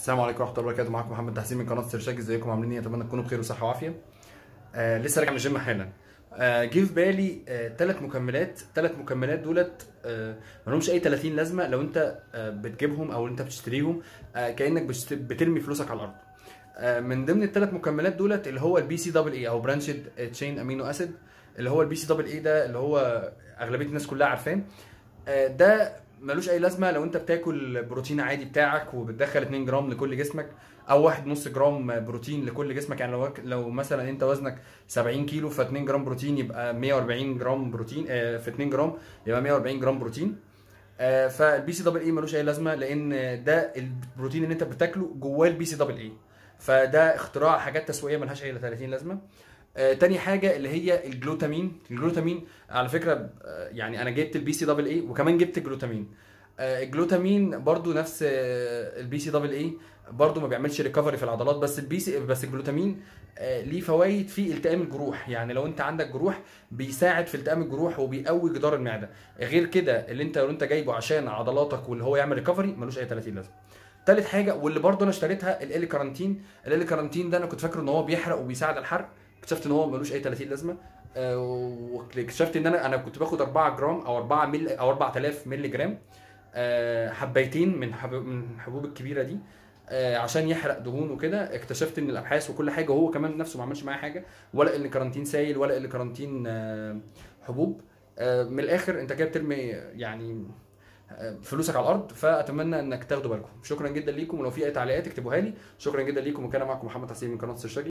السلام عليكم ورحمه الله وبركاته. معاكم محمد تحسين من قناه سيرشاج. ازيكم عاملين ايه؟ اتمنى تكونوا بخير وصحه وعافيه. لسه راجع من الجيم حالا. جه في بالي ثلاث مكملات دولت مالهمش اي 30 لازمه لو انت بتجيبهم او انت بتشتريهم، كانك بترمي فلوسك على الارض. من ضمن الثلاث مكملات دولت اللي هو البي سي دبل اي او برانشيد تشين امينو اسيد، اللي هو البي سي دبل اي ده اللي هو اغلبيه الناس كلها عارفاه. ده ملوش اي لازمه لو انت بتاكل بروتين عادي بتاعك وبتدخل 2 جرام لكل جسمك او 1.5 جرام بروتين لكل جسمك. يعني لو مثلا انت وزنك 70 كيلو ف 2 جرام بروتين يبقى 140 جرام بروتين، في 2 جرام يبقى 140 جرام بروتين. فالبي سي دبل اي ملوش اي لازمه لان ده البروتين اللي انت بتاكله جواه البي سي دبل اي، فده اختراع حاجات تسويقيه ملهاش اي 30 لازمه. تاني حاجه اللي هي الجلوتامين على فكره، يعني انا جبت البي سي دبل اي وكمان جبت الجلوتامين. الجلوتامين برضو نفس البي سي دبل اي، برضو ما بيعملش ريكفري في العضلات، بس الجلوتامين ليه فوائد في التئام الجروح. يعني لو انت عندك جروح بيساعد في التئام الجروح وبيقوي جدار المعده. غير كده اللي انت جايبه عشان عضلاتك واللي هو يعمل ريكفري ملوش اي 30 لازمه. تالت حاجه واللي برضو انا اشتريتها الكارنتين ده انا كنت فاكره ان هو بيحرق وبيساعد على الحرق، اكتشفت ان هو ملوش اي 30 لازمه. واكتشفت ان انا كنت باخد 4 جرام او 4 مللي او 4000 مللي جرام، حبيتين من حبوب الكبيره دي، عشان يحرق دهون وكده. اكتشفت ان الابحاث وكل حاجه، وهو كمان نفسه ما عملش معايا حاجه، ولا ان كارنتين سائل ولا ان كارنتين حبوب. من الاخر انت كده بترمي يعني فلوسك على الارض، فاتمنى انك تاخدوا بالكم. شكرا جدا ليكم، ولو في اي تعليقات اكتبوها لي. شكرا جدا ليكم، وكان معكم محمد تحسين من قناه السيرشجي.